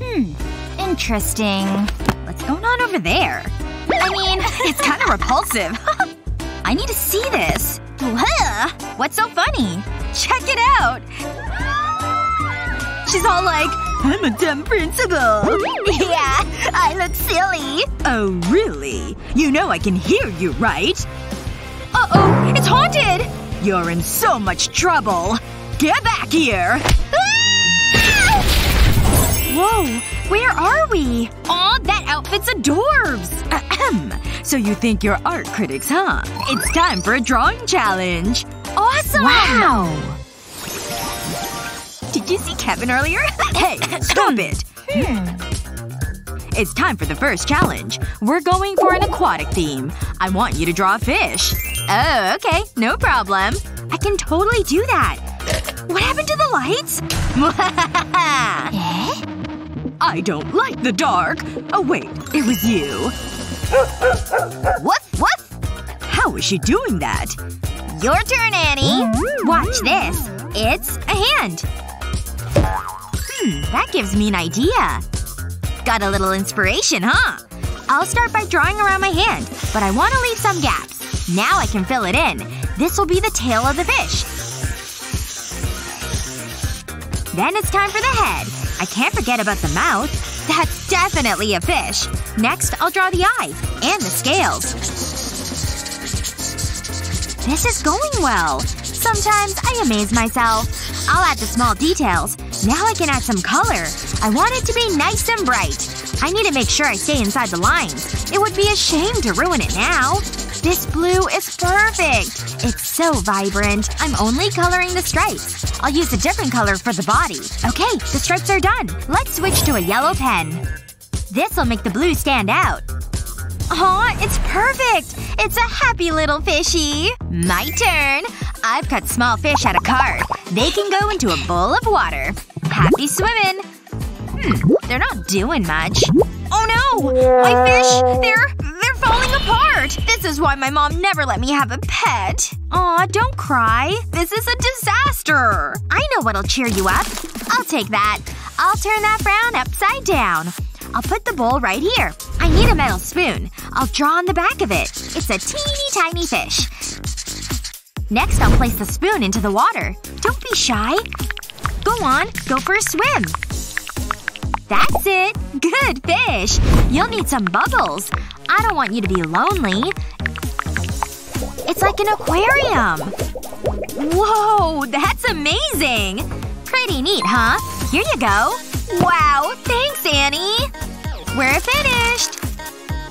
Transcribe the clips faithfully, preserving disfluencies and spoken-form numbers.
Hmm. Interesting. What's going on over there? I mean, it's kind of repulsive. I need to see this. What's so funny? Check it out! She's all like, I'm a dumb principal. Yeah, I look silly. Oh, really? You know I can hear you, right? Uh-oh, it's haunted! You're in so much trouble. Get back here! Whoa, where are we? Aw, that outfit's adorbs! Ahem. So you think you're art critics, huh? It's time for a drawing challenge! Awesome! Wow! Did you see Kevin earlier? Hey, stop it! It's time for the first challenge. We're going for an aquatic theme. I want you to draw a fish. Oh, okay. No problem. I can totally do that. What happened to the lights? Eh? I don't like the dark. Oh wait, it was you. Woof woof! How is she doing that? Your turn, Annie! Watch this. It's a hand. Hmm, that gives me an idea. Got a little inspiration, huh? I'll start by drawing around my hand, but I want to leave some gaps. Now I can fill it in. This will be the tail of the fish. Then it's time for the head. I can't forget about the mouth. That's definitely a fish. Next, I'll draw the eye. And the scales. This is going well. Sometimes I amaze myself. I'll add the small details. Now I can add some color. I want it to be nice and bright. I need to make sure I stay inside the lines. It would be a shame to ruin it now. This blue is perfect! It's so vibrant. I'm only coloring the stripes. I'll use a different color for the body. Okay, the stripes are done. Let's switch to a yellow pen. This'll make the blue stand out. Aw, it's perfect! It's a happy little fishy! My turn! I've cut small fish out of card. They can go into a bowl of water. Happy swimming! Hmm, they're not doing much. Oh no! My fish! They're… falling apart! This is why my mom never let me have a pet. Aw, don't cry. This is a disaster. I know what'll cheer you up. I'll take that. I'll turn that frown upside down. I'll put the bowl right here. I need a metal spoon. I'll draw on the back of it. It's a teeny tiny fish. Next, I'll place the spoon into the water. Don't be shy. Go on. Go for a swim. That's it! Good fish! You'll need some bubbles. I don't want you to be lonely. It's like an aquarium. Whoa! That's amazing! Pretty neat, huh? Here you go. Wow! Thanks, Annie! We're finished!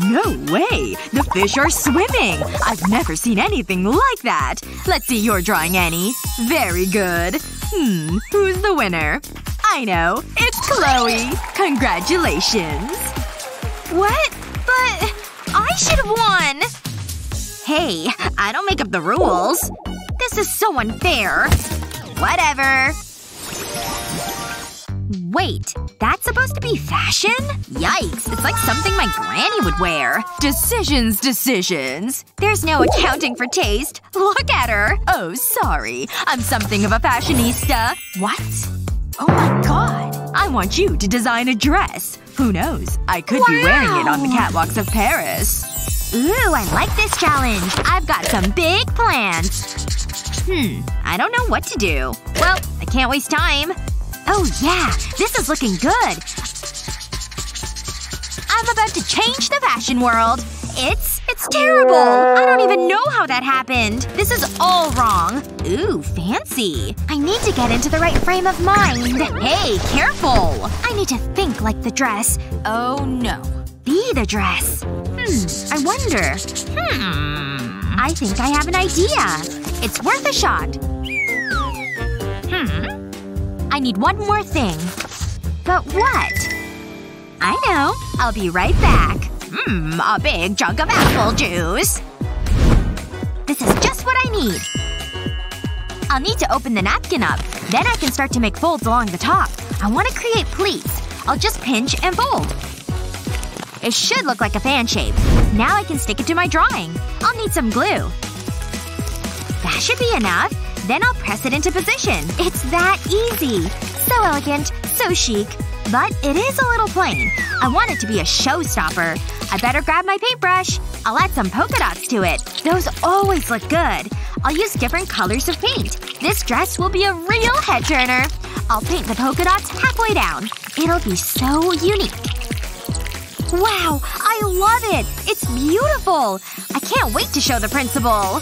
No way! The fish are swimming! I've never seen anything like that! Let's see your drawing, Annie. Very good. Hmm. Who's the winner? I know. It's Chloe. Congratulations. What? But… I should've won! Hey, I don't make up the rules. This is so unfair. Whatever. Wait. That's supposed to be fashion? Yikes. It's like something my granny would wear. Decisions, decisions. There's no accounting for taste. Look at her. Oh, sorry. I'm something of a fashionista. What? Oh my god. I want you to design a dress. Who knows? I could wow. be wearing it on the catwalks of Paris. Ooh, I like this challenge. I've got some big plans. Hmm. I don't know what to do. Well, I can't waste time. Oh yeah. This is looking good. I'm about to change the fashion world. It's… it's terrible. I don't even know how that happened. This is all wrong. Ooh, fancy. I need to get into the right frame of mind. Hey, careful. I need to think like the dress. Oh no. Be the dress. Hmm. I wonder. Hmm. I think I have an idea. It's worth a shot. Hmm. I need one more thing. But what? I know. I'll be right back. Mmm, a big chunk of apple juice. This is just what I need. I'll need to open the napkin up. Then I can start to make folds along the top. I want to create pleats. I'll just pinch and fold. It should look like a fan shape. Now I can stick it to my drawing. I'll need some glue. That should be enough. Then I'll press it into position. It's that easy. So elegant. So chic. But it is a little plain. I want it to be a showstopper. I better grab my paintbrush. I'll add some polka dots to it. Those always look good. I'll use different colors of paint. This dress will be a real head-turner. I'll paint the polka dots halfway down. It'll be so unique. Wow! I love it! It's beautiful! I can't wait to show the principal!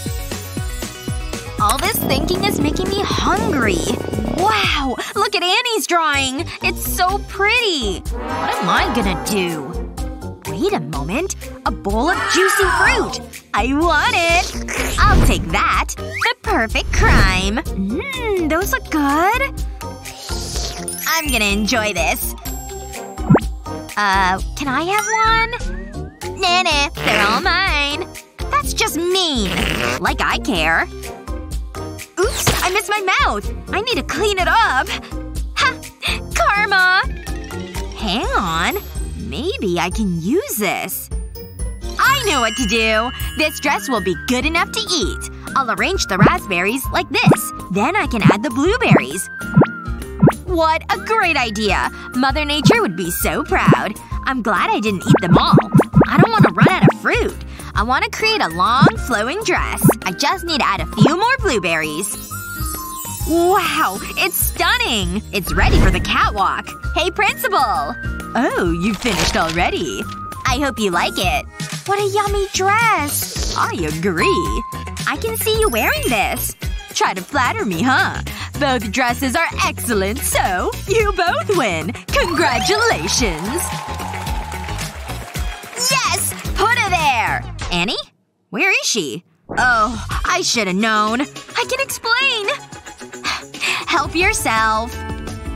All this thinking is making me hungry. Wow! Look at Annie's drawing! It's so pretty! What am I gonna do? Wait a moment. A bowl of juicy fruit! I want it! I'll take that. The perfect crime. Mmm, those look good. I'm gonna enjoy this. Uh, can I have one? Nah, nah. They're all mine. That's just mean. Like I care. Oops! I missed my mouth! I need to clean it up! Ha! Karma! Hang on. Maybe I can use this. I know what to do! This dress will be good enough to eat. I'll arrange the raspberries like this. Then I can add the blueberries. What a great idea! Mother Nature would be so proud. I'm glad I didn't eat them all. I don't want to run out of fruit. I want to create a long, flowing dress. I just need to add a few more blueberries. Wow! It's stunning! It's ready for the catwalk. Hey, Principal! Oh, you finished already. I hope you like it. What a yummy dress! I agree. I can see you wearing this. Try to flatter me, huh? Both dresses are excellent, so you both win! Congratulations! Yes! Put her there! Annie? Where is she? Oh, I should've known. I can explain! Help yourself.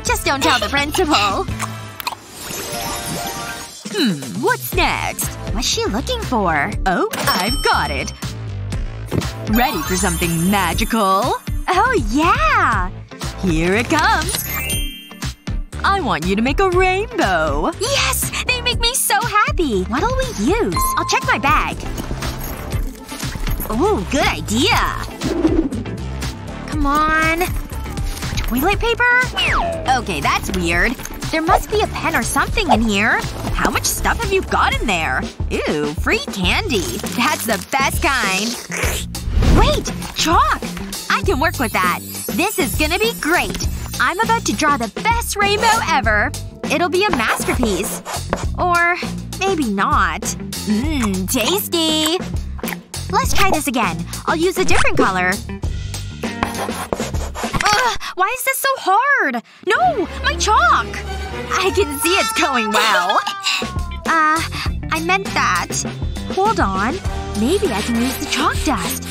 Just don't tell the principal. Hmm, what's next? What's she looking for? Oh, I've got it. Ready for something magical? Oh yeah! Here it comes! I want you to make a rainbow! Yes! They make me so happy! What'll we use? I'll check my bag. Ooh, good idea! Come on… Toilet paper? Okay, that's weird. There must be a pen or something in here. How much stuff have you got in there? Ew, free candy. That's the best kind. Wait! Chalk! I can work with that. This is gonna be great. I'm about to draw the best rainbow ever. It'll be a masterpiece. Or maybe not. Mmm, tasty! Let's try this again. I'll use a different color. Ugh! Why is this so hard? No! My chalk! I can see it's going well. Uh, I meant that. Hold on. Maybe I can use the chalk dust.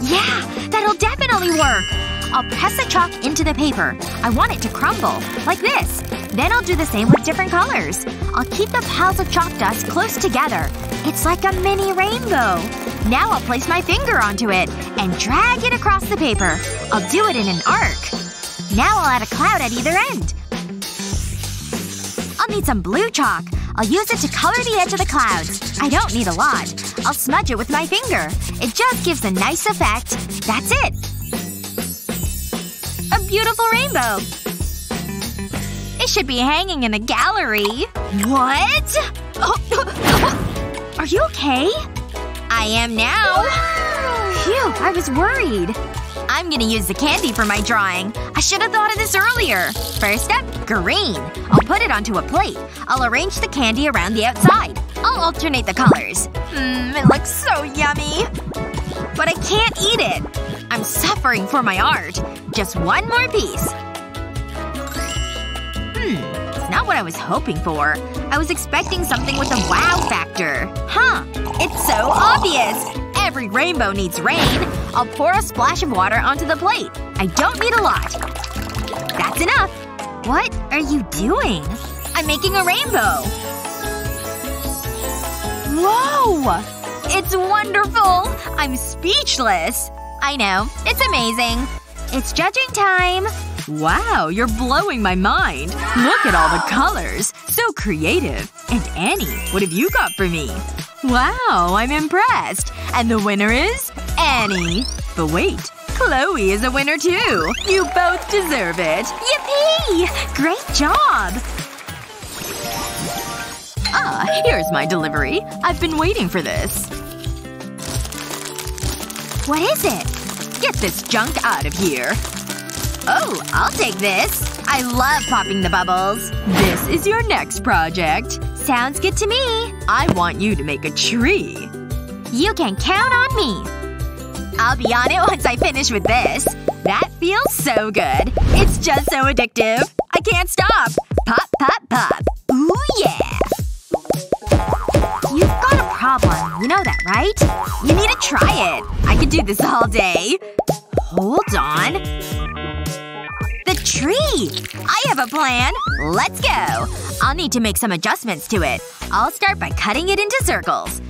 Yeah! That'll definitely work! I'll press the chalk into the paper. I want it to crumble. Like this. Then I'll do the same with different colors. I'll keep the piles of chalk dust close together. It's like a mini rainbow. Now I'll place my finger onto it. And drag it across the paper. I'll do it in an arc. Now I'll add a cloud at either end. I'll need some blue chalk. I'll use it to color the edge of the clouds. I don't need a lot. I'll smudge it with my finger. It just gives a nice effect. That's it! A beautiful rainbow! It should be hanging in a gallery. What? Are you okay? I am now. Phew, I was worried. I'm gonna use the candy for my drawing. I should've thought of this earlier. First up, green. I'll put it onto a plate. I'll arrange the candy around the outside. I'll alternate the colors. Mmm, it looks so yummy. But I can't eat it. I'm suffering for my art. Just one more piece. Hmm. It's not what I was hoping for. I was expecting something with a wow factor. Huh. It's so obvious. Every rainbow needs rain. I'll pour a splash of water onto the plate. I don't need a lot. That's enough. What are you doing? I'm making a rainbow. Whoa! It's wonderful! I'm speechless. I know. It's amazing. It's judging time. Wow, you're blowing my mind. Look at all the colors. So creative. And Annie, what have you got for me? Wow, I'm impressed. And the winner is… Annie. But wait. Chloe is a winner too. You both deserve it. Yippee! Great job! Ah, here's my delivery. I've been waiting for this. What is it? Get this junk out of here. Oh, I'll take this. I love popping the bubbles. This is your next project. Sounds good to me. I want you to make a tree. You can count on me. I'll be on it once I finish with this. That feels so good. It's just so addictive. I can't stop. Pop, pop, pop. Ooh, yeah. You've got a problem. You know that, right? You need to try it. I could do this all day. Hold on. The tree! I have a plan! Let's go! I'll need to make some adjustments to it. I'll start by cutting it into circles.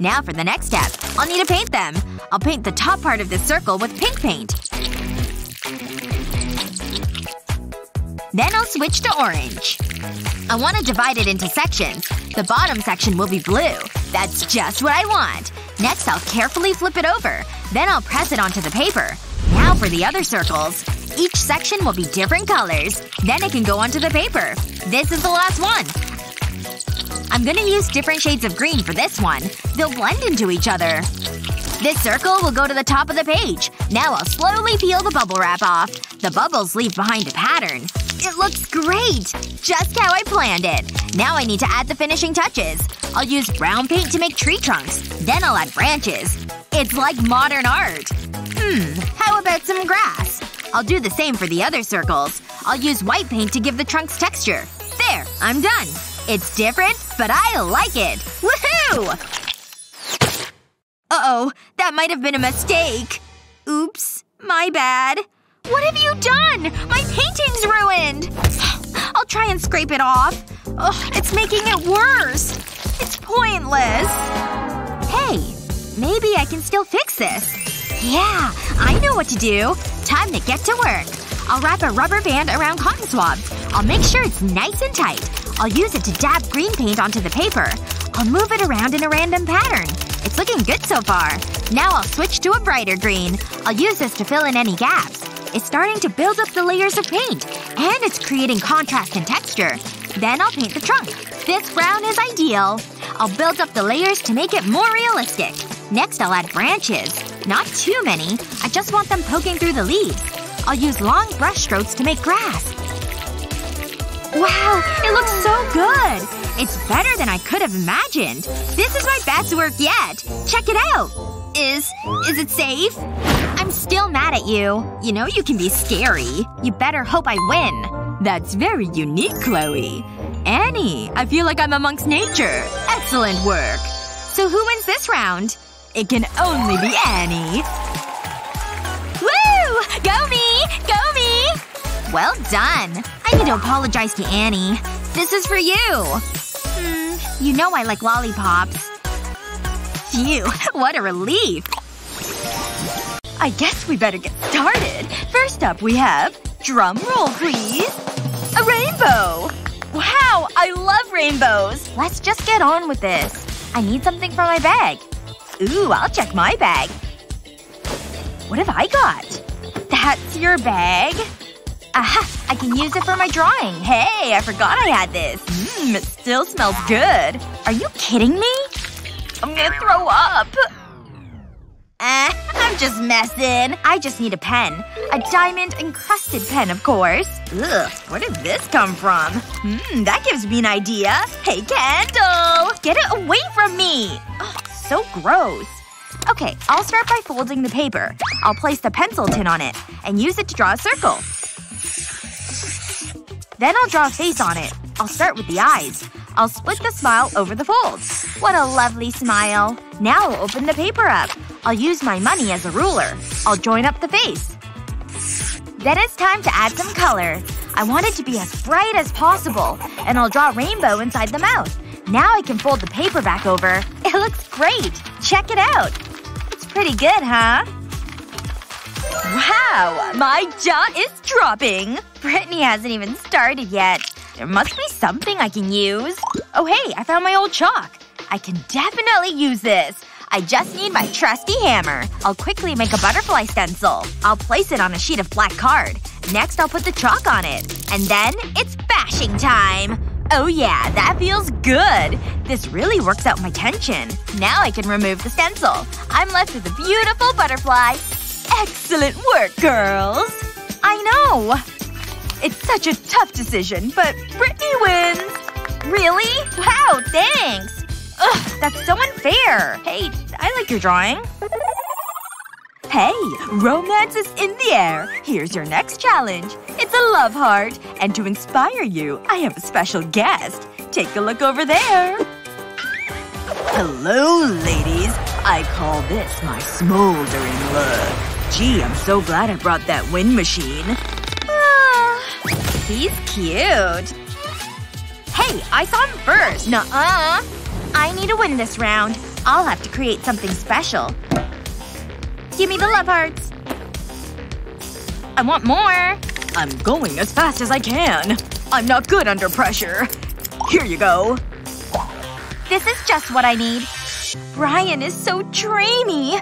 Now for the next step. I'll need to paint them. I'll paint the top part of this circle with pink paint. Then I'll switch to orange. I want to divide it into sections. The bottom section will be blue. That's just what I want. Next I'll carefully flip it over. Then I'll press it onto the paper. Now for the other circles. Each section will be different colors. Then it can go onto the paper. This is the last one. I'm gonna use different shades of green for this one. They'll blend into each other. This circle will go to the top of the page. Now I'll slowly peel the bubble wrap off. The bubbles leave behind a pattern. It looks great! Just how I planned it. Now I need to add the finishing touches. I'll use brown paint to make tree trunks. Then I'll add branches. It's like modern art. Hmm. How about some grass? I'll do the same for the other circles. I'll use white paint to give the trunks texture. There! I'm done! It's different, but I like it! Woohoo! Uh-oh. That might have been a mistake. Oops. My bad. What have you done? My painting's ruined! I'll try and scrape it off. Ugh, it's making it worse. It's pointless. Hey. Maybe I can still fix this. Yeah. I know what to do. Time to get to work. I'll wrap a rubber band around cotton swabs. I'll make sure it's nice and tight. I'll use it to dab green paint onto the paper. I'll move it around in a random pattern. It's looking good so far. Now I'll switch to a brighter green. I'll use this to fill in any gaps. It's starting to build up the layers of paint. And it's creating contrast and texture. Then I'll paint the trunk. This brown is ideal. I'll build up the layers to make it more realistic. Next I'll add branches. Not too many. I just want them poking through the leaves. I'll use long brush strokes to make grass. Wow! It looks so good! It's better than I could have imagined. This is my best work yet. Check it out! Is… is it safe? I'm still mad at you. You know you can be scary. You better hope I win. That's very unique, Chloe. Annie, I feel like I'm amongst nature. Excellent work. So who wins this round? It can only be Annie. Woo! Go me! Go me! Well done. I need to apologize to Annie. This is for you. Hmm. You know I like lollipops. Phew. What a relief. I guess we better get started. First up we have… drum roll, please. A rainbow! Wow! I love rainbows! Let's just get on with this. I need something for my bag. Ooh, I'll check my bag. What have I got? That's your bag? Aha! I can use it for my drawing. Hey, I forgot I had this. Mmm, it still smells good. Are you kidding me? I'm gonna throw up. Eh, I'm just messing. I just need a pen. A diamond-encrusted pen, of course. Ugh, where did this come from? Mmm, that gives me an idea. Hey, candle! Get it away from me! Oh, so gross. Okay, I'll start by folding the paper. I'll place the pencil tin on it. And use it to draw a circle. Then I'll draw a face on it. I'll start with the eyes. I'll split the smile over the folds. What a lovely smile. Now I'll open the paper up. I'll use my money as a ruler. I'll join up the face. Then it's time to add some color. I want it to be as bright as possible. And I'll draw a rainbow inside the mouth. Now I can fold the paper back over. It looks great! Check it out! It's pretty good, huh? Wow! My jaw is dropping! Brittany hasn't even started yet. There must be something I can use. Oh hey, I found my old chalk. I can definitely use this. I just need my trusty hammer. I'll quickly make a butterfly stencil. I'll place it on a sheet of black card. Next I'll put the chalk on it. And then it's bashing time! Oh yeah, that feels good! This really works out my tension. Now I can remove the stencil. I'm left with a beautiful butterfly. Excellent work, girls! I know! It's such a tough decision, but Brittany wins! Really? Wow, thanks! Ugh, that's so unfair! Hey, I like your drawing. Hey! Romance is in the air! Here's your next challenge. It's a love heart. And to inspire you, I have a special guest. Take a look over there. Hello, ladies. I call this my smoldering look. Gee, I'm so glad I brought that wind machine. Ah, he's cute. Hey, I saw him first. Nuh-uh. I need to win this round. I'll have to create something special. Give me the love hearts. I want more. I'm going as fast as I can. I'm not good under pressure. Here you go. This is just what I need. Brian is so dreamy.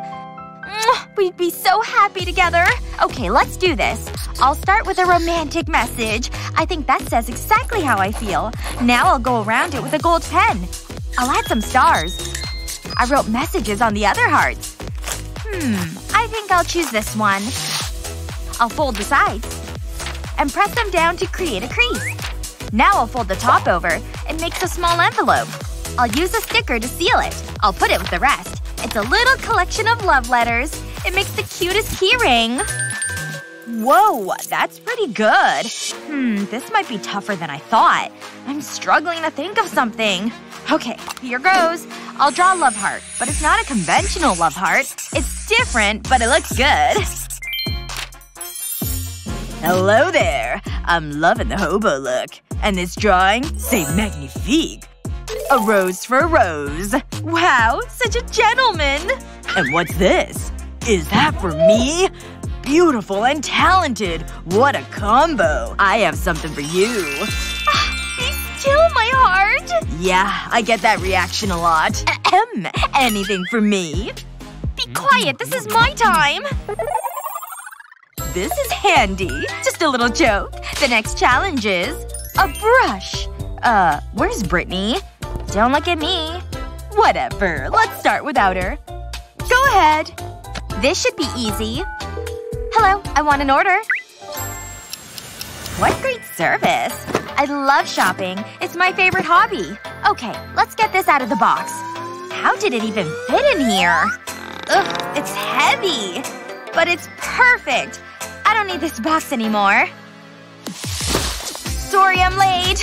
We'd be so happy together. Okay, let's do this. I'll start with a romantic message. I think that says exactly how I feel. Now I'll go around it with a gold pen. I'll add some stars. I wrote messages on the other hearts. Hmm. I think I'll choose this one. I'll fold the sides. And press them down to create a crease. Now I'll fold the top over. It makes a small envelope. I'll use a sticker to seal it. I'll put it with the rest. It's a little collection of love letters. It makes the cutest keyring. Whoa, that's pretty good. Hmm, this might be tougher than I thought. I'm struggling to think of something. Okay, here goes. I'll draw a love heart, but it's not a conventional love heart. It's different, but it looks good. Hello there. I'm loving the hobo look. And this drawing? C'est magnifique. A rose for a rose. Wow, such a gentleman. And what's this? Is that for me? Beautiful and talented. What a combo. I have something for you. Kill my heart? Yeah, I get that reaction a lot. Ahem. Anything for me? Be quiet, this is my time! This is handy. Just a little joke. The next challenge is… a brush. Uh, where's Brittany? Don't look at me. Whatever, let's start without her. Go ahead. This should be easy. Hello, I want an order. What great service. I love shopping. It's my favorite hobby. Okay, let's get this out of the box. How did it even fit in here? Ugh, it's heavy. But it's perfect. I don't need this box anymore. Sorry I'm late.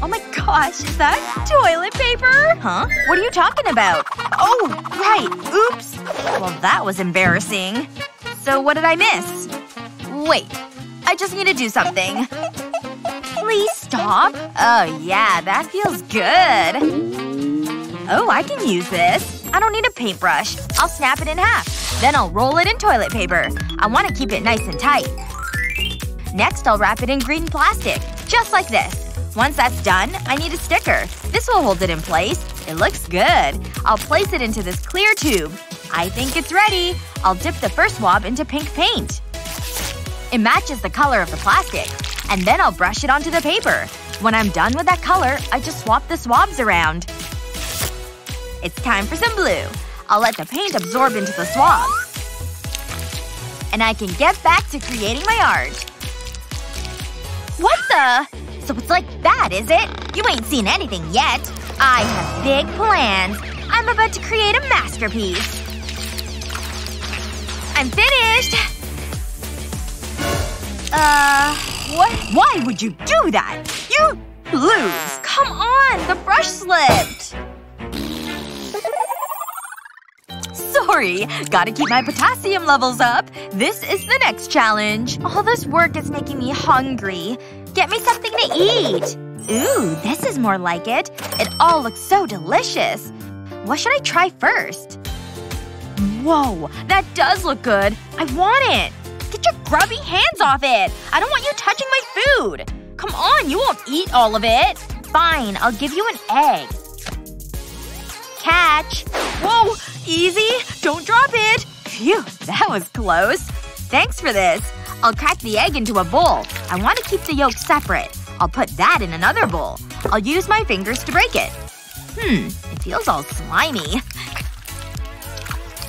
Oh my gosh, is that toilet paper? Huh? What are you talking about? Oh, right. Oops. Well, that was embarrassing. So what did I miss? Wait. I just need to do something. Please stop. Oh yeah, that feels good. Oh, I can use this. I don't need a paintbrush. I'll snap it in half. Then I'll roll it in toilet paper. I want to keep it nice and tight. Next, I'll wrap it in green plastic. Just like this. Once that's done, I need a sticker. This will hold it in place. It looks good. I'll place it into this clear tube. I think it's ready. I'll dip the first swab into pink paint. It matches the color of the plastic. And then I'll brush it onto the paper. When I'm done with that color, I just swap the swabs around. It's time for some blue. I'll let the paint absorb into the swabs. And I can get back to creating my art. What the? So it's like that, is it? You ain't seen anything yet. I have big plans. I'm about to create a masterpiece. I'm finished! Uh, what? Why would you do that? You lose! Come on! The brush slipped! Sorry. Gotta keep my potassium levels up. This is the next challenge. All this work is making me hungry. Get me something to eat! Ooh, this is more like it. It all looks so delicious. What should I try first? Whoa, that does look good. I want it! Get your grubby hands off it! I don't want you touching my food! Come on, you won't eat all of it! Fine, I'll give you an egg. Catch! Whoa! Easy! Don't drop it! Phew, that was close. Thanks for this. I'll crack the egg into a bowl. I want to keep the yolk separate. I'll put that in another bowl. I'll use my fingers to break it. Hmm. It feels all slimy.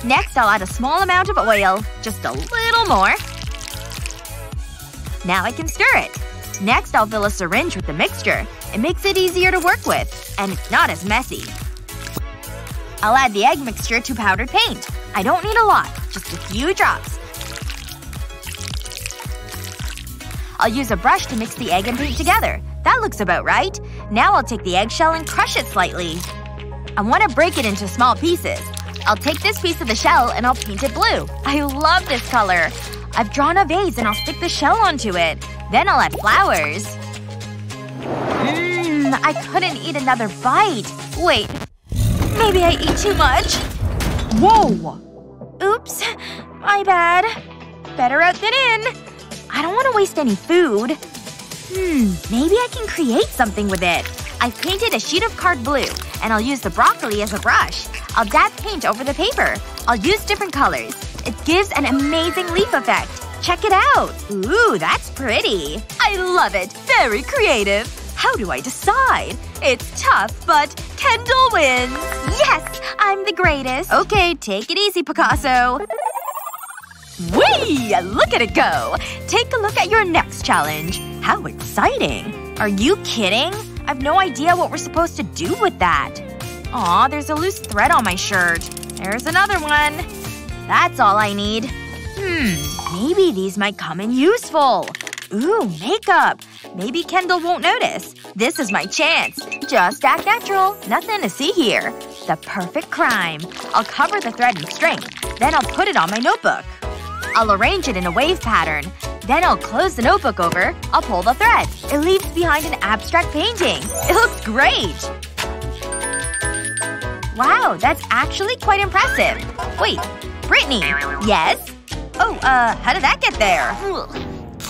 Next, I'll add a small amount of oil. Just a little more. Now I can stir it. Next, I'll fill a syringe with the mixture. It makes it easier to work with. And it's not as messy. I'll add the egg mixture to powdered paint. I don't need a lot. Just a few drops. I'll use a brush to mix the egg and paint together. That looks about right. Now I'll take the eggshell and crush it slightly. I want to break it into small pieces. I'll take this piece of the shell and I'll paint it blue. I love this color. I've drawn a vase and I'll stick the shell onto it. Then I'll add flowers. Mmm, I couldn't eat another bite. Wait. Maybe I ate too much? Whoa! Oops. My bad. Better out than in. I don't want to waste any food. Hmm. Maybe I can create something with it. I've painted a sheet of card blue, and I'll use the broccoli as a brush. I'll dab paint over the paper. I'll use different colors. It gives an amazing leaf effect. Check it out! Ooh, that's pretty. I love it. Very creative. How do I decide? It's tough, but Kendall wins! Yes! I'm the greatest. Okay, take it easy, Picasso. Whee! Look at it go! Take a look at your next challenge. How exciting. Are you kidding? I've no idea what we're supposed to do with that. Aw, there's a loose thread on my shirt. There's another one. That's all I need. Hmm. Maybe these might come in useful. Ooh, makeup. Maybe Kendall won't notice. This is my chance. Just act natural. Nothing to see here. The perfect crime. I'll cover the thread in string. Then I'll put it on my notebook. I'll arrange it in a wave pattern. Then I'll close the notebook over. I'll pull the thread. It leaves behind an abstract painting. It looks great! Wow, that's actually quite impressive. Wait. Brittany. Yes? Oh, uh, how did that get there?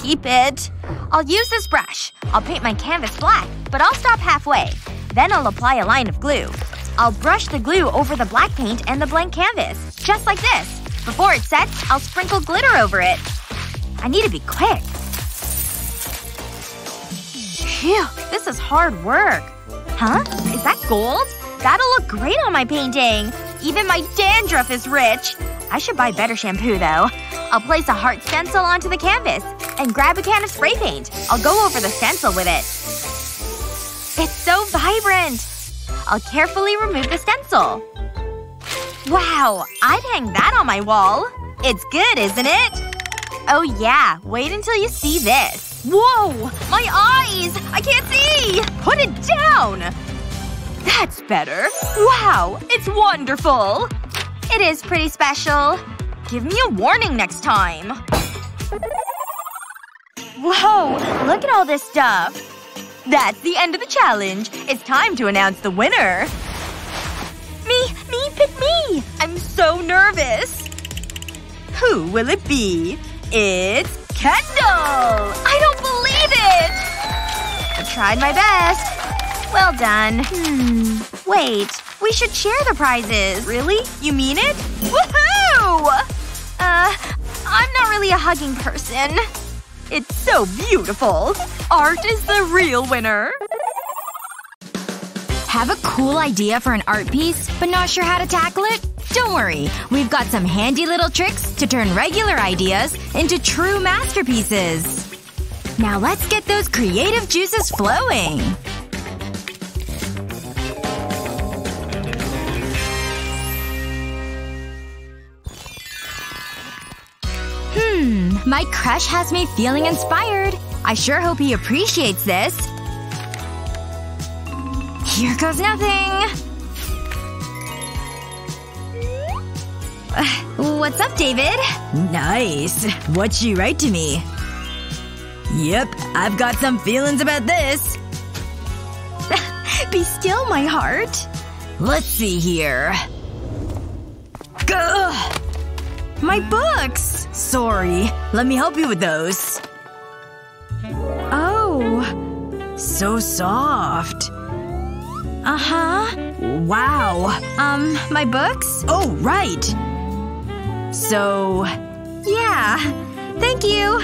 Keep it. I'll use this brush. I'll paint my canvas black, but I'll stop halfway. Then I'll apply a line of glue. I'll brush the glue over the black paint and the blank canvas. Just like this. Before it sets, I'll sprinkle glitter over it. I need to be quick. Phew, this is hard work. Huh? Is that gold? That'll look great on my painting. Even my dandruff is rich. I should buy better shampoo, though. I'll place a heart stencil onto the canvas. And grab a can of spray paint. I'll go over the stencil with it. It's so vibrant! I'll carefully remove the stencil. Wow, I'd hang that on my wall. It's good, isn't it? Oh yeah, wait until you see this. Whoa! My eyes! I can't see! Put it down! That's better. Wow, it's wonderful! It is pretty special. Give me a warning next time. Whoa! Look at all this stuff! That's the end of the challenge. It's time to announce the winner. Me! Me! Pick me! I'm so nervous! Who will it be? It's Kendall! I don't believe it! I tried my best. Well done. Hmm. Wait. We should share the prizes. Really? You mean it? Woohoo! Uh, I'm not really a hugging person. It's so beautiful! Art is the real winner! Have a cool idea for an art piece, but not sure how to tackle it? Don't worry. We've got some handy little tricks to turn regular ideas into true masterpieces. Now let's get those creative juices flowing. Hmm. My crush has me feeling inspired. I sure hope he appreciates this. Here goes nothing. Uh, what's up, David? Nice. What'd you write to me? Yep. I've got some feelings about this. Be still, my heart. Let's see here. Gah! My books! Sorry. Let me help you with those. Oh. So soft. Uh-huh. Wow. Um, my books? Oh, right. So… yeah. Thank you.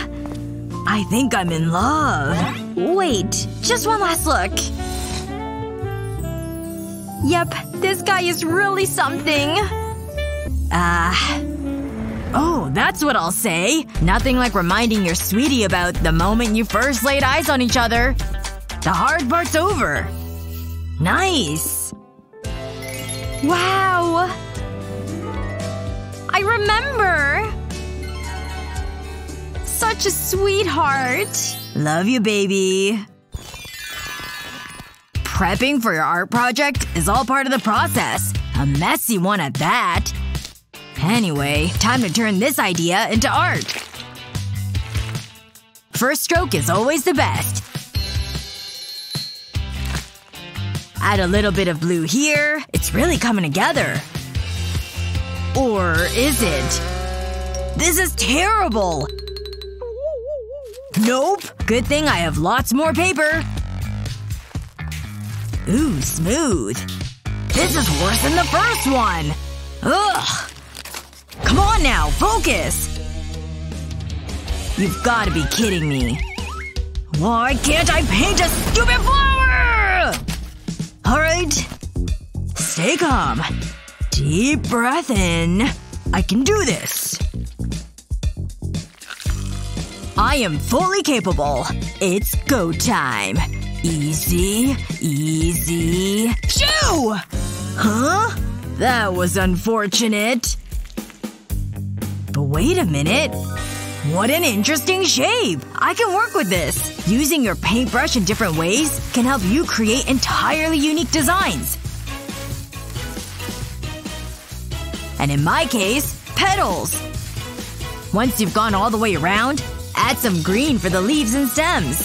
I think I'm in love. Wait, just one last look. Yep, this guy is really something. Ah. Uh, oh, that's what I'll say. Nothing like reminding your sweetie about the moment you first laid eyes on each other. The hard part's over. Nice. Wow. I remember. Such a sweetheart. Love you, baby. Prepping for your art project is all part of the process. A messy one at that. Anyway, time to turn this idea into art. First stroke is always the best. Add a little bit of blue here. It's really coming together. Or is it? This is terrible! Nope! Good thing I have lots more paper. Ooh, smooth. This is worse than the first one! Ugh! Come on now, focus! You've gotta be kidding me. Why can't I paint a stupid flower?! Alright. Stay calm. Deep breath in. I can do this. I am fully capable. It's go time. Easy, easy… Shoo! Huh? That was unfortunate. But wait a minute. What an interesting shape! I can work with this. Using your paintbrush in different ways can help you create entirely unique designs. And in my case, petals. Once you've gone all the way around, add some green for the leaves and stems.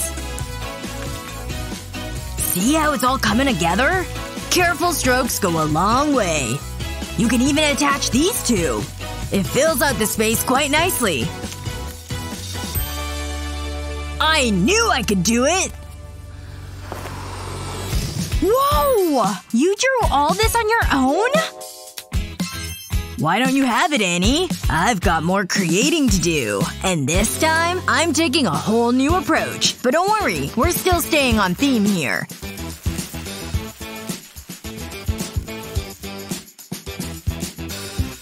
See how it's all coming together? Careful strokes go a long way. You can even attach these two. It fills out the space quite nicely. I knew I could do it! Whoa! You drew all this on your own? Why don't you have it, Annie? I've got more creating to do. And this time, I'm taking a whole new approach. But don't worry, we're still staying on theme here.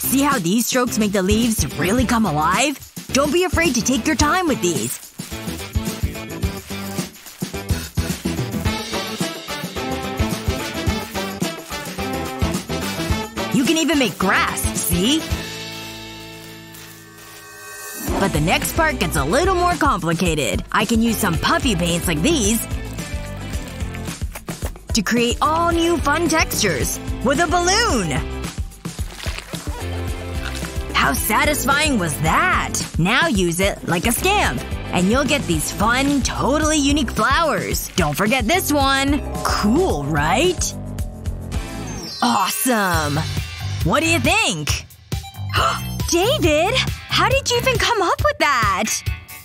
See how these strokes make the leaves really come alive? Don't be afraid to take your time with these. You can even make grass, see? But the next part gets a little more complicated. I can use some puffy paints like these to create all new fun textures with a balloon! How satisfying was that? Now use it like a stamp. And you'll get these fun, totally unique flowers. Don't forget this one. Cool, right? Awesome. What do you think? David! How did you even come up with that?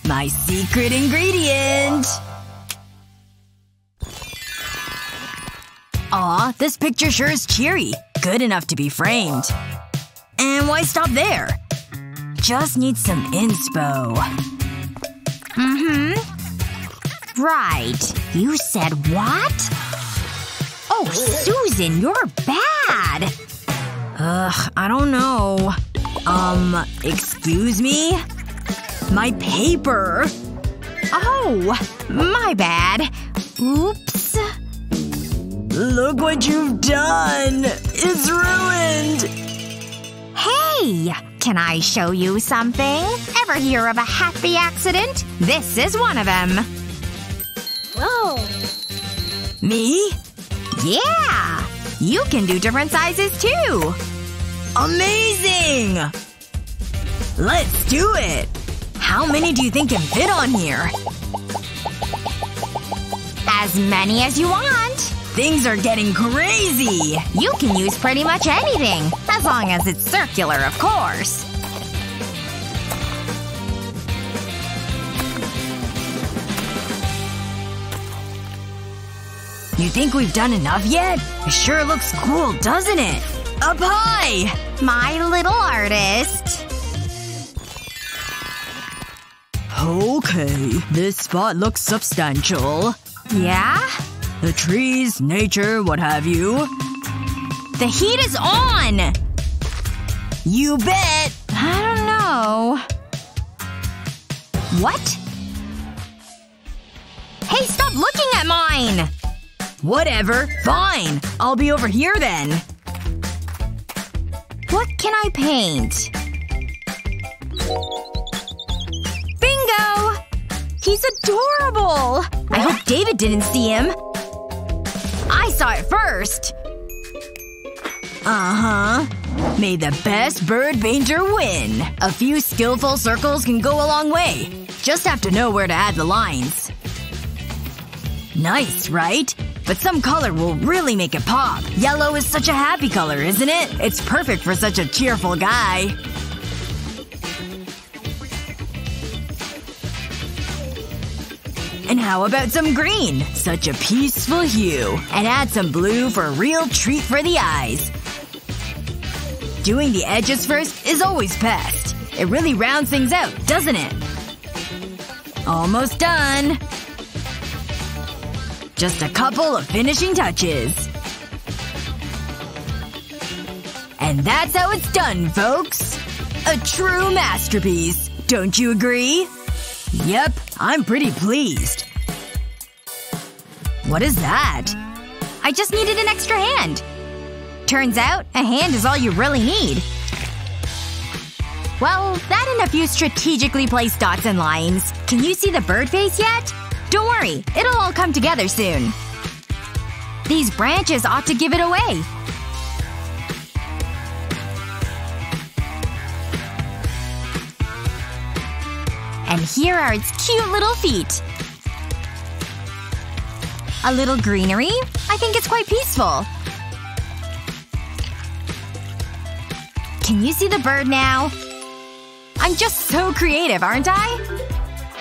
My secret ingredient. Aw, this picture sure is cheery. Good enough to be framed. And why stop there? Just need some inspo. Mm-hmm. Right. You said what? Oh, Susan, you're bad! Ugh, I don't know. Um, excuse me? My paper! Oh! My bad. Oops. Look what you've done! It's ruined! Hey! Can I show you something? Ever hear of a happy accident? This is one of them. Whoa. Me? Yeah! You can do different sizes, too! Amazing! Let's do it! How many do you think can fit on here? As many as you want! Things are getting crazy! You can use pretty much anything. As long as it's circular, of course. You think we've done enough yet? It sure looks cool, doesn't it? Up high! My little artist. Okay, this spot looks substantial. Yeah? The trees, nature, what have you. The heat is on! You bet! I don't know… What? Hey, stop looking at mine! Whatever. Fine. I'll be over here then. What can I paint? Bingo! He's adorable! I hope David didn't see him. I saw it first! Uh-huh. May the best bird painter win. A few skillful circles can go a long way. Just have to know where to add the lines. Nice, right? But some color will really make it pop. Yellow is such a happy color, isn't it? It's perfect for such a cheerful guy. And how about some green? Such a peaceful hue. And add some blue for a real treat for the eyes. Doing the edges first is always best. It really rounds things out, doesn't it? Almost done. Just a couple of finishing touches. And that's how it's done, folks! A true masterpiece. Don't you agree? Yep, I'm pretty pleased. What is that? I just needed an extra hand. Turns out, a hand is all you really need. Well, that and a few strategically placed dots and lines. Can you see the bird face yet? Don't worry, it'll all come together soon. These branches ought to give it away. And here are its cute little feet. A little greenery? I think it's quite peaceful. Can you see the bird now? I'm just so creative, aren't I?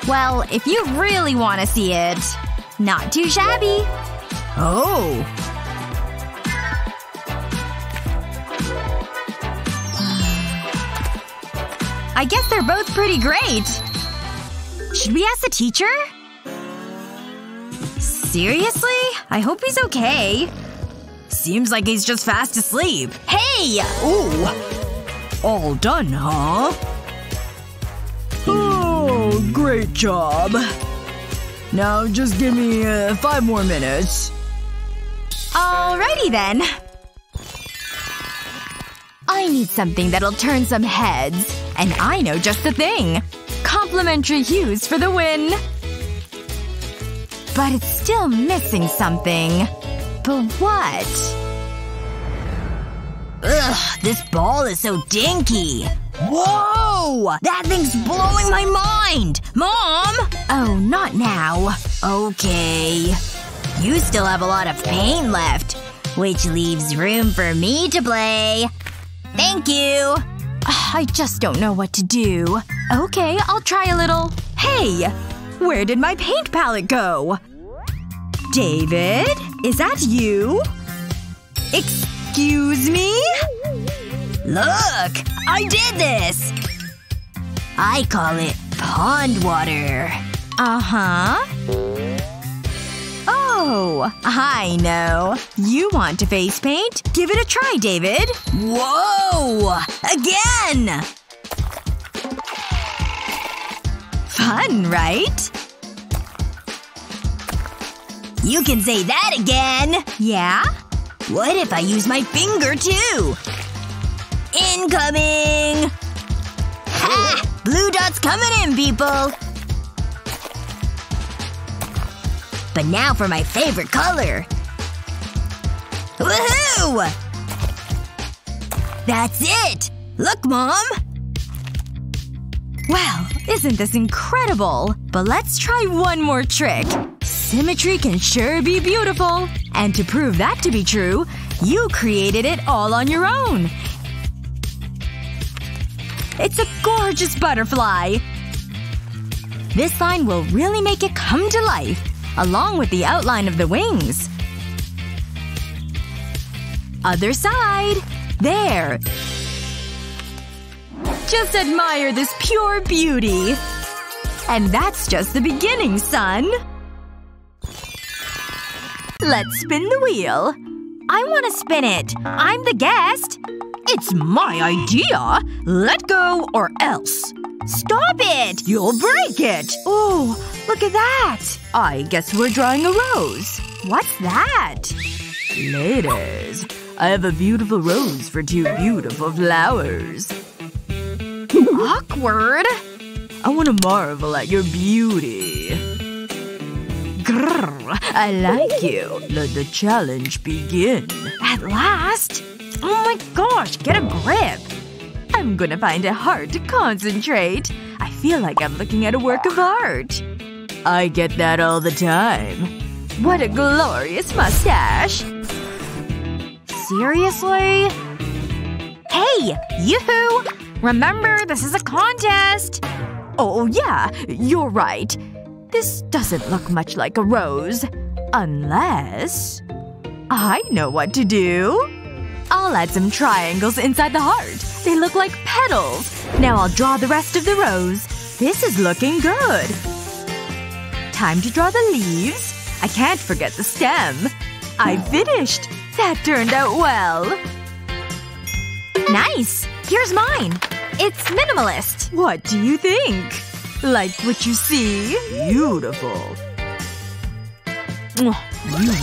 Well, if you really want to see it… Not too shabby. Oh. I guess they're both pretty great. Should we ask the teacher? Seriously? I hope he's okay. Seems like he's just fast asleep. Hey! Ooh. All done, huh? Oh, great job. Now just give me uh, five more minutes. Alrighty then. I need something that'll turn some heads. And I know just the thing. Complementary hues for the win. But it's still missing something. But what? Ugh, this ball is so dinky. Whoa! That thing's blowing my mind! Mom! Oh, not now. Okay. You still have a lot of paint left. Which leaves room for me to play. Thank you! I just don't know what to do. Okay, I'll try a little… Hey! Where did my paint palette go? David? Is that you? Excuse me? Look! I did this! I call it pond water. Uh-huh. Oh, I know. You want to face paint? Give it a try, David. Whoa! Again! Fun, right? You can say that again! Yeah? What if I use my finger, too? Incoming! Ha! Blue dots coming in, people! But now for my favorite color. Woohoo! That's it! Look, Mom! Wow, isn't this incredible? But let's try one more trick. Symmetry can sure be beautiful. And to prove that to be true, you created it all on your own. It's a gorgeous butterfly! This line will really make it come to life, along with the outline of the wings. Other side. There. Just admire this pure beauty. And that's just the beginning, son! Let's spin the wheel. I wanna spin it. I'm the guest. It's my idea. Let go or else. Stop it! You'll break it! Oh, look at that! I guess we're drawing a rose. What's that? Ladies, I have a beautiful rose for two beautiful flowers. Awkward. I want to marvel at your beauty. Grrr, I like you. Let the challenge begin. At last? Oh my gosh, get a grip. I'm gonna find it hard to concentrate. I feel like I'm looking at a work of art. I get that all the time. What a glorious mustache. Seriously? Hey! Yoo-hoo! Remember, this is a contest! Oh yeah, you're right. This doesn't look much like a rose. Unless… I know what to do. I'll add some triangles inside the heart. They look like petals. Now I'll draw the rest of the rose. This is looking good. Time to draw the leaves. I can't forget the stem. I finished! That turned out well. Nice! Here's mine. It's minimalist. What do you think? Like what you see? Beautiful. You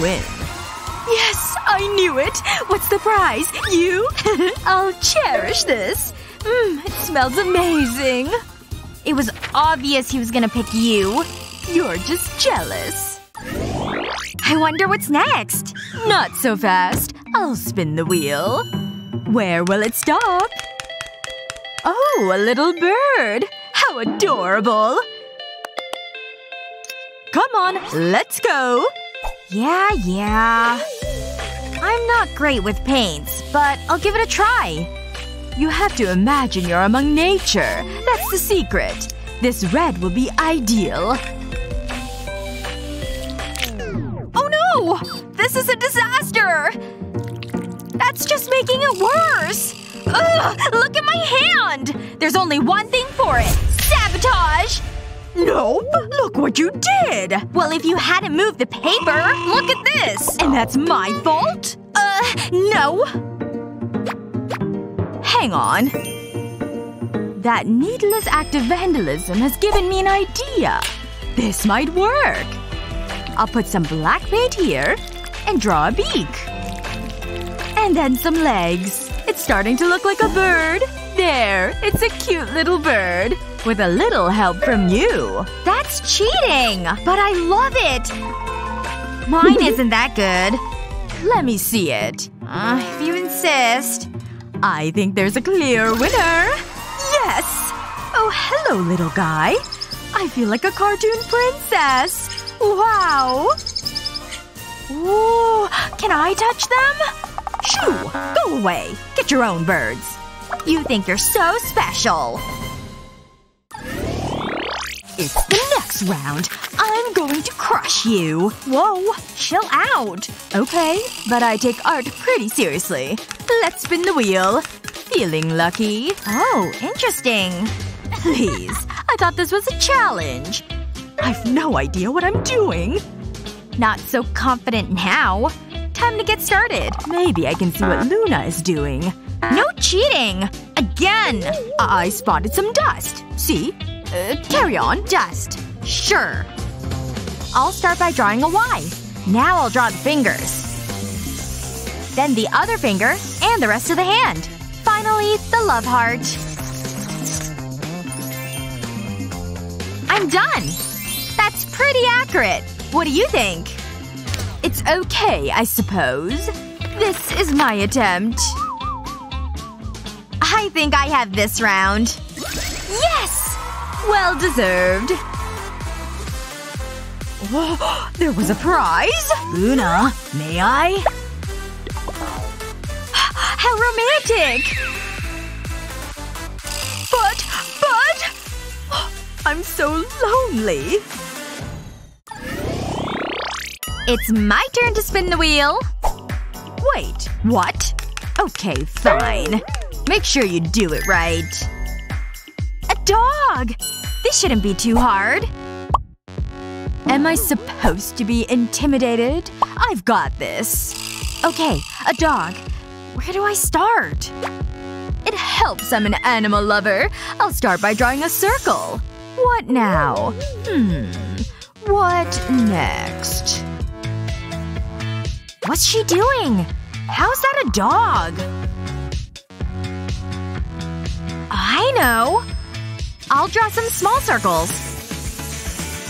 win. Yes! I knew it! What's the prize? You? I'll cherish this. Mmm, it smells amazing. It was obvious he was gonna pick you. You're just jealous. I wonder what's next? Not so fast. I'll spin the wheel. Where will it stop? Oh, a little bird! How adorable! Come on, let's go! Yeah, yeah… I'm not great with paints, but I'll give it a try. You have to imagine you're among nature. That's the secret. This red will be ideal. Oh no! This is a disaster! That's just making it worse! Ugh! Look at my hand! There's only one thing for it. Sabotage! Nope! Look what you did! Well, if you hadn't moved the paper, look at this! And that's my fault? Uh, no. Hang on. That needless act of vandalism has given me an idea. This might work. I'll put some black paint here and draw a beak. And then some legs. It's starting to look like a bird. There! It's a cute little bird. With a little help from you. That's cheating! But I love it! Mine isn't that good. Let me see it. Uh, if you insist. I think there's a clear winner! Yes! Oh, hello, little guy. I feel like a cartoon princess. Wow! Ooh, can I touch them? Shoo! Go away. Get your own birds. You think you're so special. It's the next round. I'm going to crush you. Whoa. Chill out. Okay. But I take art pretty seriously. Let's spin the wheel. Feeling lucky. Oh, interesting. Please. I thought this was a challenge. I've no idea what I'm doing. Not so confident now. Time to get started. Maybe I can see what Luna is doing. No cheating! Again! I, I spotted some dust. See? Uh, carry on. Dust. Sure. I'll start by drawing a Y. Now I'll draw the fingers. Then the other finger and the rest of the hand. Finally, the love heart. I'm done! That's pretty accurate. What do you think? It's okay, I suppose. This is my attempt. I think I have this round. Yes! Well deserved. Whoa, there was a prize? Luna, may I? How romantic! But… but… I'm so lonely. It's my turn to spin the wheel. Wait. What? Okay, fine. Make sure you do it right. A dog! This shouldn't be too hard. Am I supposed to be intimidated? I've got this. Okay, a dog. Where do I start? It helps I'm an animal lover. I'll start by drawing a circle. What now? Hmm. What next? What's she doing? How's that a dog? I know! I'll draw some small circles.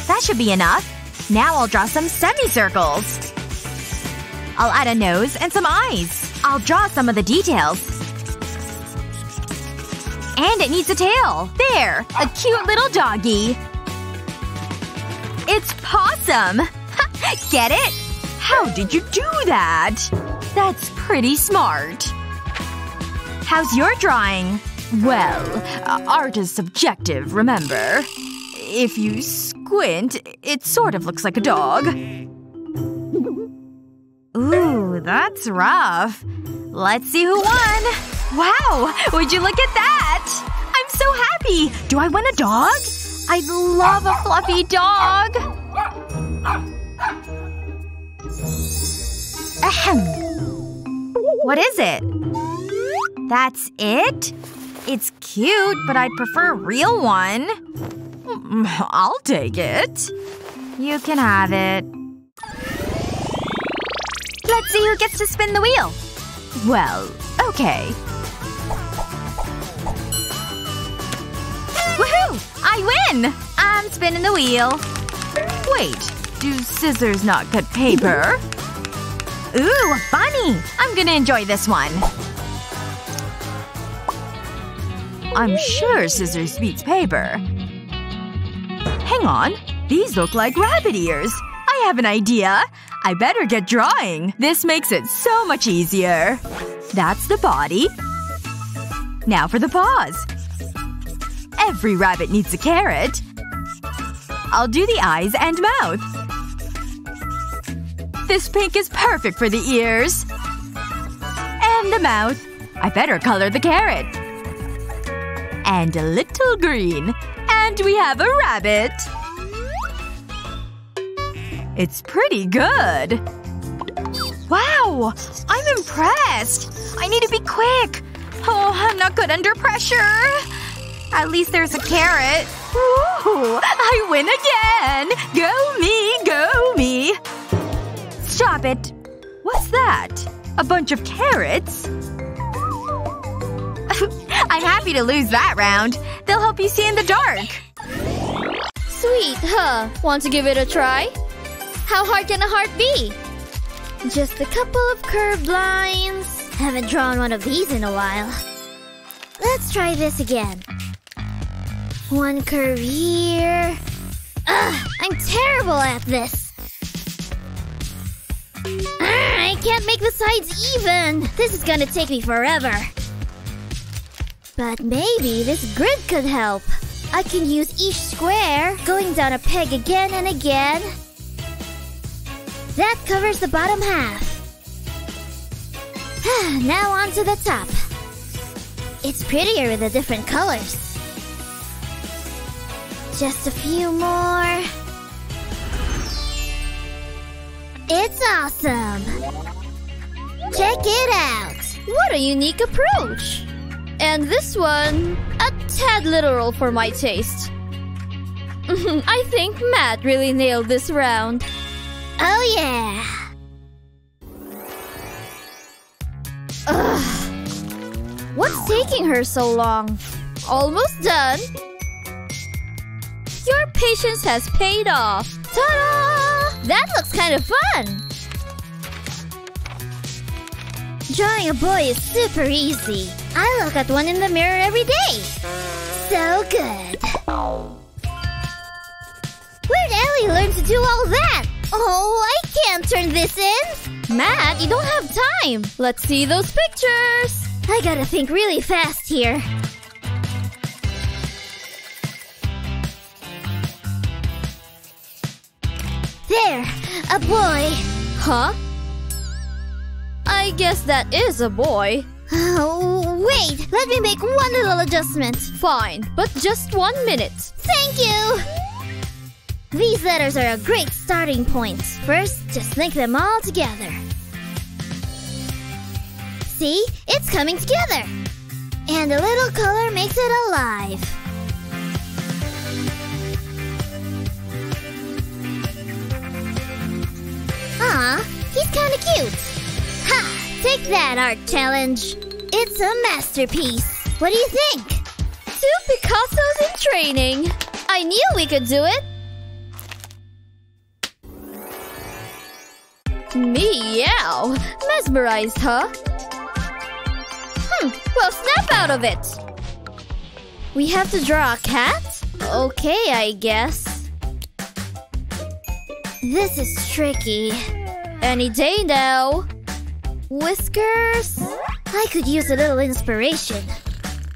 That should be enough. Now I'll draw some semicircles. I'll add a nose and some eyes. I'll draw some of the details. And it needs a tail. There! A cute little doggy. It's Possum! Get it? How did you do that? That's pretty smart. How's your drawing? Well, uh, art is subjective, remember? If you squint, it sort of looks like a dog. Ooh, that's rough. Let's see who won! Wow! Would you look at that! I'm so happy! Do I win a dog? I'd love a fluffy dog! Ahem. What is it? That's it? It's cute, but I'd prefer a real one. I'll take it. You can have it. Let's see who gets to spin the wheel. Well, okay. Woohoo! I win! I'm spinning the wheel. Wait. Do scissors not cut paper? Ooh, a bunny! I'm gonna enjoy this one. I'm sure scissors beats paper. Hang on. These look like rabbit ears. I have an idea. I better get drawing. This makes it so much easier. That's the body. Now for the paws. Every rabbit needs a carrot. I'll do the eyes and mouth. This pink is perfect for the ears. And the mouth. I better color the carrot. And a little green. And we have a rabbit. It's pretty good. Wow! I'm impressed! I need to be quick! Oh, I'm not good under pressure! At least there's a carrot. Ooh, I win again! Go me, go me! Stop it! What's that? A bunch of carrots? I'm happy to lose that round. They'll help you see in the dark. Sweet, huh? Want to give it a try? How hard can a heart be? Just a couple of curved lines. Haven't drawn one of these in a while. Let's try this again. One curve here. Ugh! I'm terrible at this! Arrgh, I can't make the sides even! This is gonna take me forever. But maybe this grid could help. I can use each square, going down a peg again and again. That covers the bottom half. Now on to the top. It's prettier with the different colors. Just a few more. It's awesome! Check it out! What a unique approach! And this one… a tad literal for my taste. I think Matt really nailed this round. Oh yeah! Ugh. What's taking her so long? Almost done! Your patience has paid off! Ta-da! That looks kind of fun! Drawing a boy is super easy. I look at one in the mirror every day. So good. Where'd Ellie learn to do all that? Oh, I can't turn this in! Matt, you don't have time! Let's see those pictures! I gotta think really fast here. There! A boy! Huh? I guess that is a boy. Oh, wait! Let me make one little adjustment. Fine, but just one minute. Thank you! These letters are a great starting point. First, just link them all together. See? It's coming together! And a little color makes it alive. Aw, he's kinda cute. Ha! Take that art challenge. It's a masterpiece. What do you think? Two Picassos in training. I knew we could do it. Meow. Mesmerized, huh? Hmm, well, snap out of it. We have to draw a cat? Okay, I guess. This is tricky. Any day now. Whiskers? I could use a little inspiration.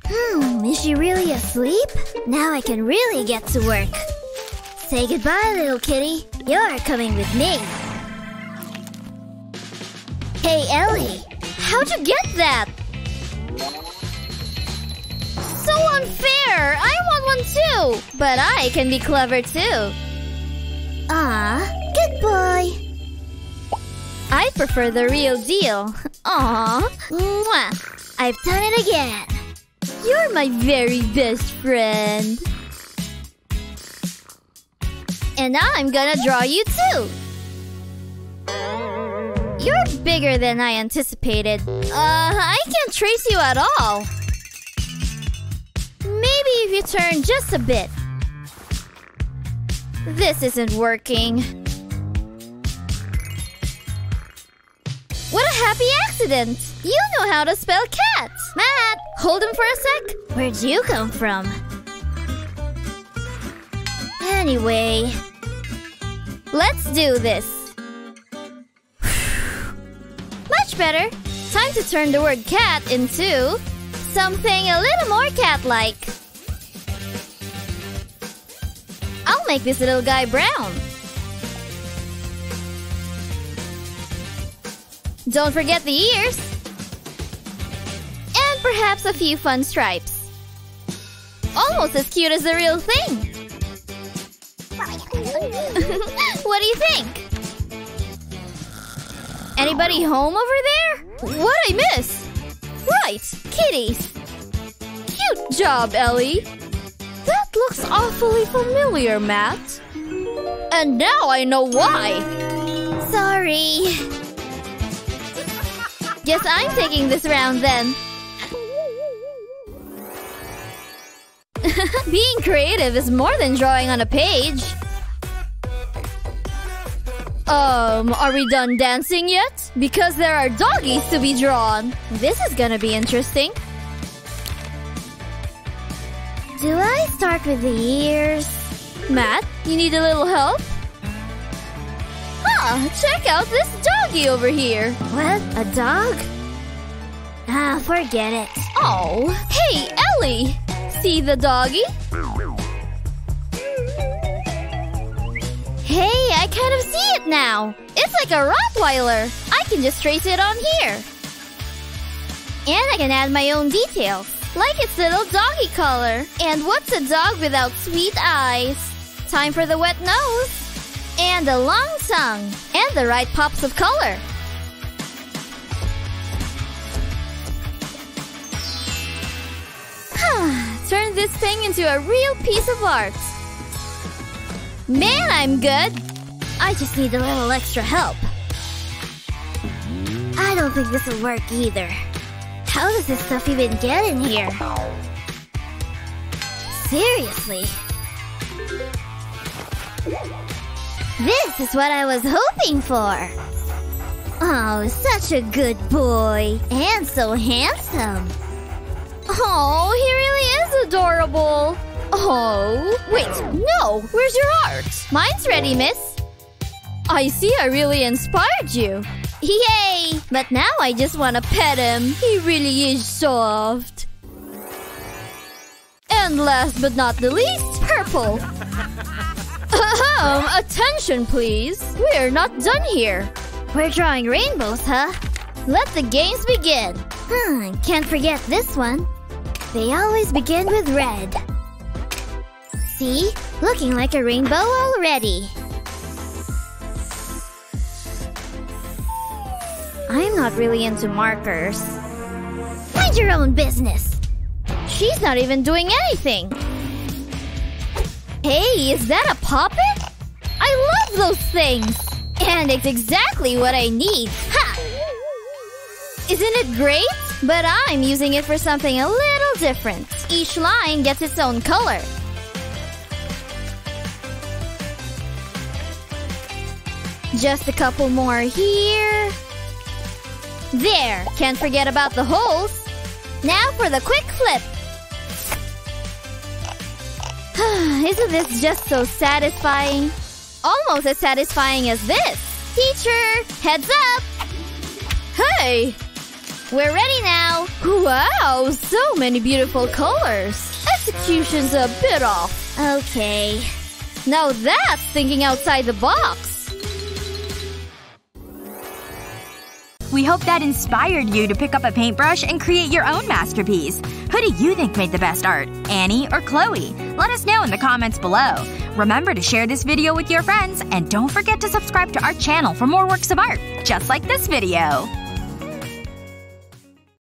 Hmm, is she really asleep? Now I can really get to work. Say goodbye, little kitty. You're coming with me. Hey, Ellie. How'd you get that? So unfair! I want one too! But I can be clever too. Ah, good boy. I prefer the real deal. Aww. Mwah. I've done it again. You're my very best friend. And I'm gonna draw you too. You're bigger than I anticipated. Uh, I can't trace you at all. Maybe if you turn just a bit. This isn't working. What a happy accident! You know how to spell cat! Matt, hold him for a sec! Where'd you come from? Anyway... Let's do this! Much better! Time to turn the word cat into... something a little more cat-like! I'll make this little guy brown! Don't forget the ears! And perhaps a few fun stripes. Almost as cute as the real thing! What do you think? Anybody home over there? What I miss? Right, kitties! Cute job, Ellie! That looks awfully familiar, Matt. And now I know why! Sorry! Guess I'm taking this round, then. Being creative is more than drawing on a page. Um, are we done dancing yet? Because there are doggies to be drawn. This is gonna be interesting. Do I start with the ears? Matt, you need a little help? Ah, check out this doggy over here. What? A dog? Ah, forget it. Oh, hey, Ellie. See the doggy? Hey, I kind of see it now. It's like a Rottweiler. I can just trace it on here. And I can add my own detail, like its little doggy collar. And what's a dog without sweet eyes? Time for the wet nose. And a long tongue. And the right pops of color. Turn this thing into a real piece of art. Man, I'm good. I just need a little extra help. I don't think this will work either. How does this stuff even get in here? Seriously. This is what I was hoping for! Oh, such a good boy! And so handsome! Oh, he really is adorable! Oh, wait, no! Where's your art? Mine's ready, miss! I see I really inspired you! Yay! But now I just want to pet him! He really is soft! And last but not the least, purple! Ahem! Attention, please! We're not done here! We're drawing rainbows, huh? Let the games begin! Huh, can't forget this one. They always begin with red. See? Looking like a rainbow already. I'm not really into markers. Mind your own business! She's not even doing anything! Hey, is that a puppet? I love those things! And it's exactly what I need! Ha! Isn't it great? But I'm using it for something a little different. Each line gets its own color. Just a couple more here. There! Can't forget about the holes. Now for the quick flip. Isn't this just so satisfying? Almost as satisfying as this. Teacher, heads up! Hey! We're ready now! Wow! So many beautiful colors! Execution's a bit off. Okay. Now that's thinking outside the box! We hope that inspired you to pick up a paintbrush and create your own masterpiece. Who do you think made the best art? Annie or Chloe? Let us know in the comments below. Remember to share this video with your friends, and don't forget to subscribe to our channel for more works of art, just like this video.